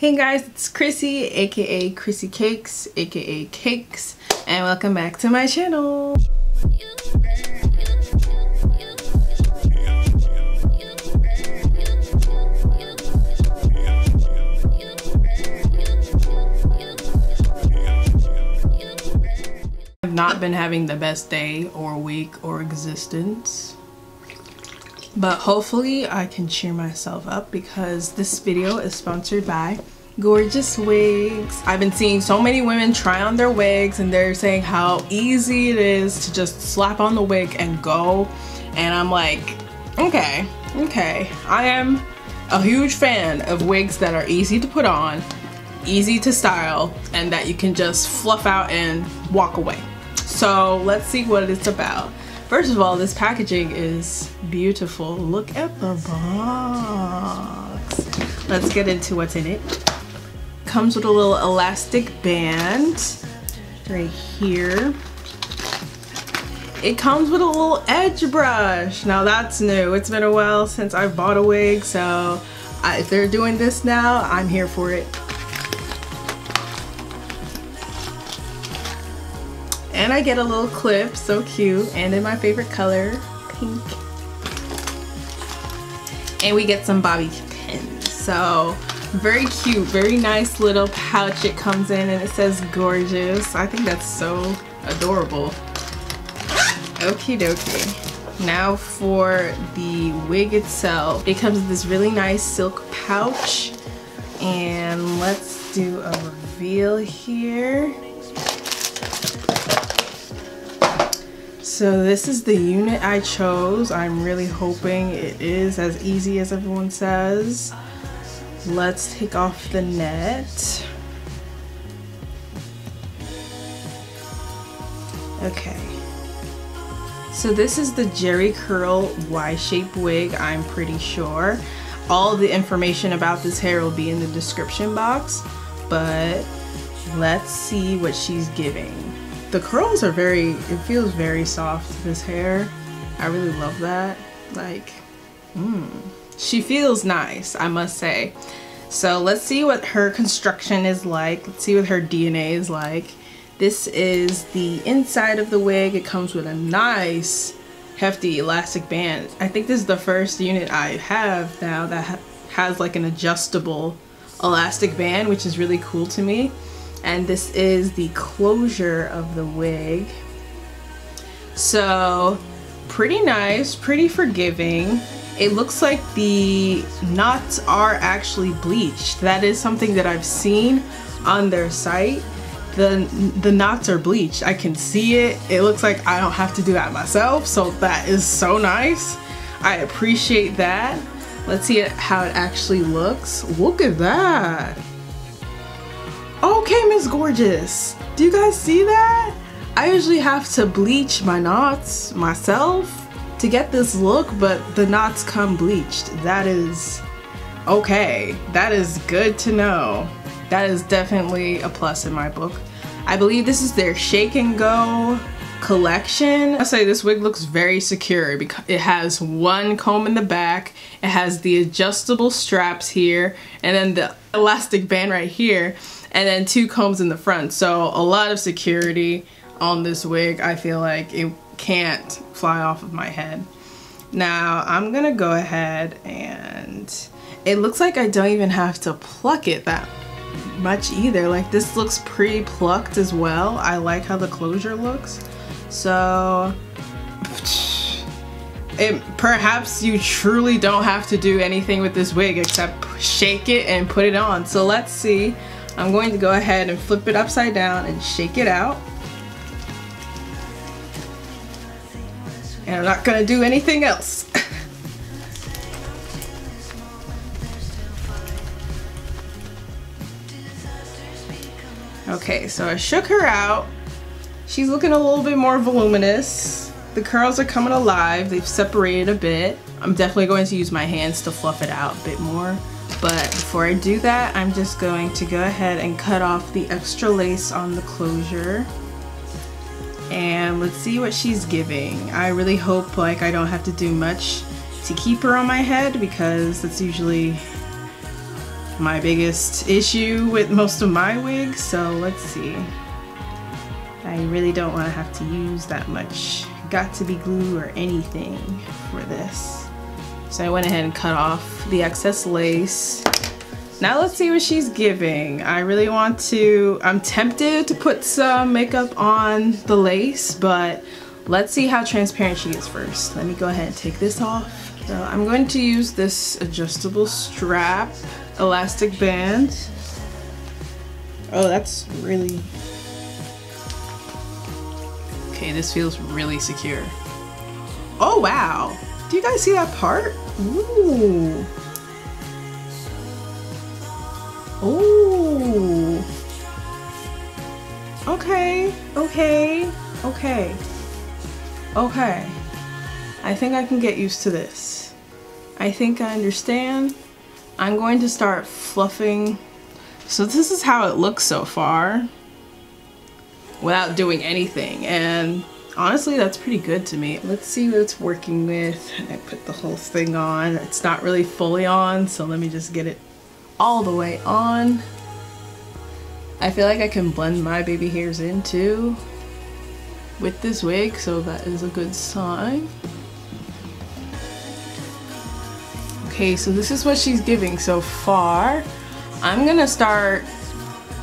Hey guys, it's Krissi, aka Krissi Cakes, aka Cakes, and welcome back to my channel. I've not been having the best day or week or existence, but hopefully I can cheer myself up because this video is sponsored by Gorgius wigs. I've been seeing so many women try on their wigs and they're saying how easy it is to just slap on the wig and go, and I'm like, okay, I am a huge fan of wigs that are easy to put on, easy to style, and that you can just fluff out and walk away. So let's see what it's about. First of all, this packaging is beautiful. Look at the box. Let's get into what's in it. Comes with a little elastic band right here. It comes with a little edge brush. Now that's new. It's been a while since I've bought a wig, so if they're doing this now, I'm here for it. And I get a little clip, so cute, and in my favorite color, pink. And we get some bobby pins. So very cute, very nice little pouch it comes in, and it says Gorgius. I think that's so adorable. Okie dokie. Now for the wig itself. It comes with this really nice silk pouch. And let's do a reveal here. So this is the unit I chose. I'm really hoping it is as easy as everyone says. Let's take off the net. Okay. So this is the Jerry Curl Y-shape wig, I'm pretty sure. All the information about this hair will be in the description box, but let's see what she's giving. The curls are it feels very soft, this hair. I really love that. Like, she feels nice, I must say. So let's see what her construction is like. Let's see what her DNA is like. This is the inside of the wig. It comes with a nice, hefty elastic band. I think this is the first unit I have now that has like an adjustable elastic band, which is really cool to me. And this is the closure of the wig. So pretty nice, pretty forgiving. It looks like the knots are actually bleached. That is something that I've seen on their site. The knots are bleached. I can see it. It looks like I don't have to do that myself. So that is so nice. I appreciate that. Let's see how it actually looks. Look at that. Okay, Miss Gorgius, do you guys see that? I usually have to bleach my knots myself to get this look, but the knots come bleached. That is okay. That is good to know. That is definitely a plus in my book. I believe this is their Shake and Go collection. I say this wig looks very secure because it has one comb in the back, it has the adjustable straps here, and then the elastic band right here, and then two combs in the front. So a lot of security on this wig. I feel like it can't fly off of my head. Now I'm gonna go ahead, and it looks like I don't even have to pluck it that much either. Like, this looks pre-plucked as well. I like how the closure looks. So perhaps you truly don't have to do anything with this wig except shake it and put it on. So let's see. I'm going to go ahead and flip it upside down and shake it out. And I'm not gonna do anything else. Okay, so I shook her out. She's looking a little bit more voluminous. The curls are coming alive. They've separated a bit. I'm definitely going to use my hands to fluff it out a bit more. But before I do that, I'm just going to go ahead and cut off the extra lace on the closure. And let's see what she's giving. I really hope like I don't have to do much to keep her on my head because that's usually my biggest issue with most of my wigs, so let's see. I really don't want to have to use that much got-to-be glue or anything for this. So I went ahead and cut off the excess lace. Now let's see what she's giving. I really want to, I'm tempted to put some makeup on the lace, but let's see how transparent she is first. Let me go ahead and take this off. So I'm going to use this adjustable strap, elastic band. Oh, that's really... Okay, this feels really secure. Oh, wow. Do you guys see that part? Ooh. Ooh. Okay, okay, okay. Okay, I think I can get used to this. I think I understand. I'm going to start fluffing. So this is how it looks so far without doing anything, and honestly that's pretty good to me. Let's see what it's working with. I put the whole thing on. It's not really fully on, so let me just get it all the way on. I feel like I can blend my baby hairs in too with this wig, so that is a good sign. Okay, so this is what she's giving so far. I'm gonna start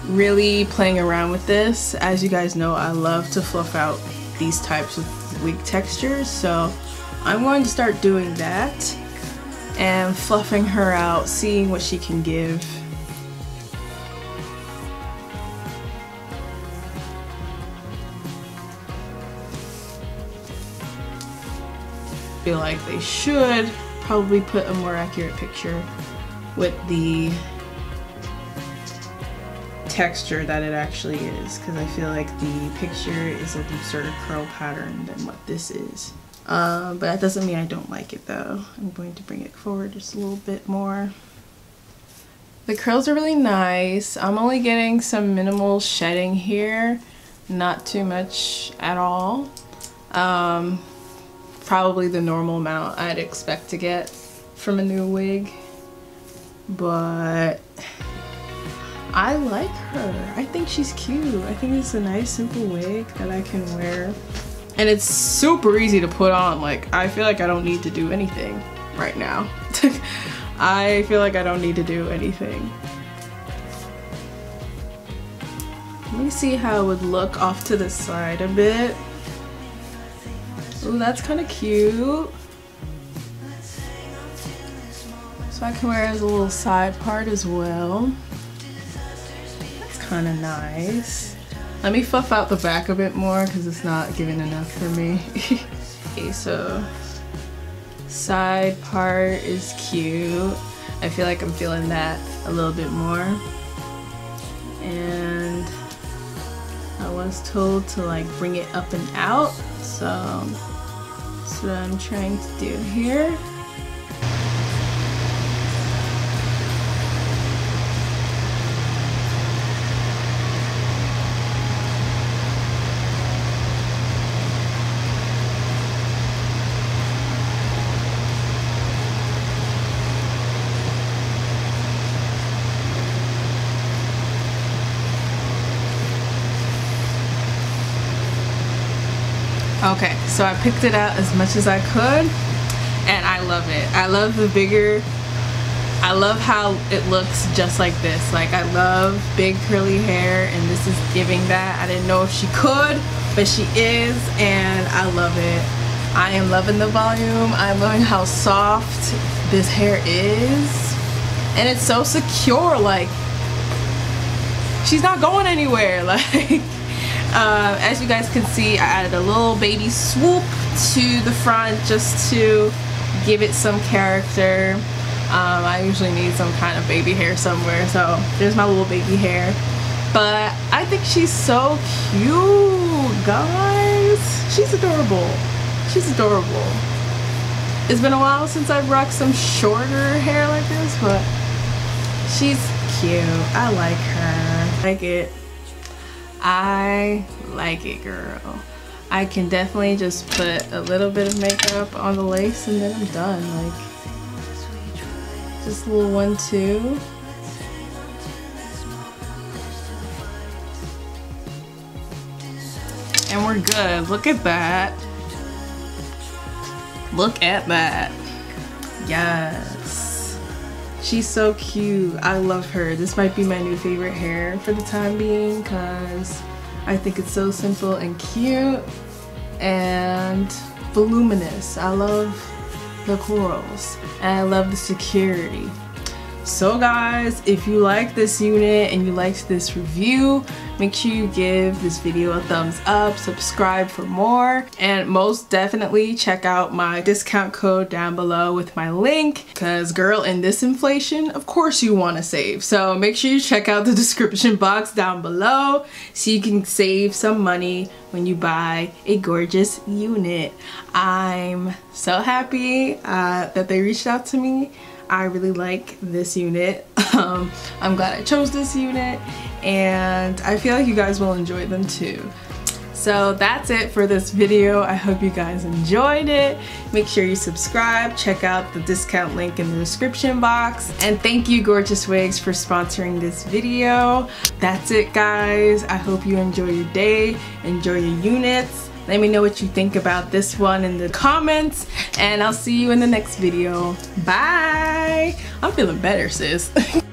really playing around with this. As you guys know, I love to fluff out these types of wig textures, so I'm going to start doing that and fluffing her out, seeing what she can give. Feel like they should probably put a more accurate picture with the texture that it actually is, because I feel like the picture is a looser curl pattern than what this is. But that doesn't mean I don't like it though. I'm going to bring it forward just a little bit more. The curls are really nice. I'm only getting some minimal shedding here, not too much at all. Probably the normal amount I'd expect to get from a new wig, but I like her. I think she's cute. I think it's a nice simple wig that I can wear, and it's super easy to put on. Like, I feel like I don't need to do anything right now. I feel like I don't need to do anything. Let me see how it would look off to the side a bit. Ooh, that's kind of cute. So I can wear it as a little side part as well. That's kind of nice. Let me fluff out the back a bit more because it's not giving enough for me. Okay, so side part is cute. I feel like I'm feeling that a little bit more. And I was told to like bring it up and out, so... that's what I'm trying to do here. Okay, so I picked it out as much as I could, and I love it. I love the bigger, I love how it looks just like this. Like, I love big curly hair, and this is giving that. I didn't know if she could, but she is, and I love it. I am loving the volume. I'm loving how soft this hair is, and it's so secure. Like, she's not going anywhere. Like, as you guys can see, I added a little baby swoop to the front just to give it some character. I usually need some kind of baby hair somewhere, so there's my little baby hair. But I think she's so cute, guys. She's adorable. She's adorable. It's been a while since I've rocked some shorter hair like this, but she's cute. I like her. I like it. I like it, girl. I can definitely just put a little bit of makeup on the lace and then I'm done. Like, just a little 1-2. and we're good. Look at that. Look at that. Yes. She's so cute. I love her. This might be my new favorite hair for the time being because I think it's so simple and cute and voluminous. I love the corals and I love the security. So guys, if you like this unit and you liked this review, make sure you give this video a thumbs up, subscribe for more, and most definitely check out my discount code down below with my link, because girl, in this inflation, of course you want to save. So make sure you check out the description box down below so you can save some money when you buy a gorgeous unit. I'm so happy that they reached out to me. I really like this unit. I'm glad I chose this unit and I feel like you guys will enjoy them too. So that's it for this video. I hope you guys enjoyed it. Make sure you subscribe, check out the discount link in the description box, and thank you Gorgeous Wigs for sponsoring this video. That's it guys. I hope you enjoy your day, enjoy your units. Let me know what you think about this one in the comments, and I'll see you in the next video. Bye! I'm feeling better, sis.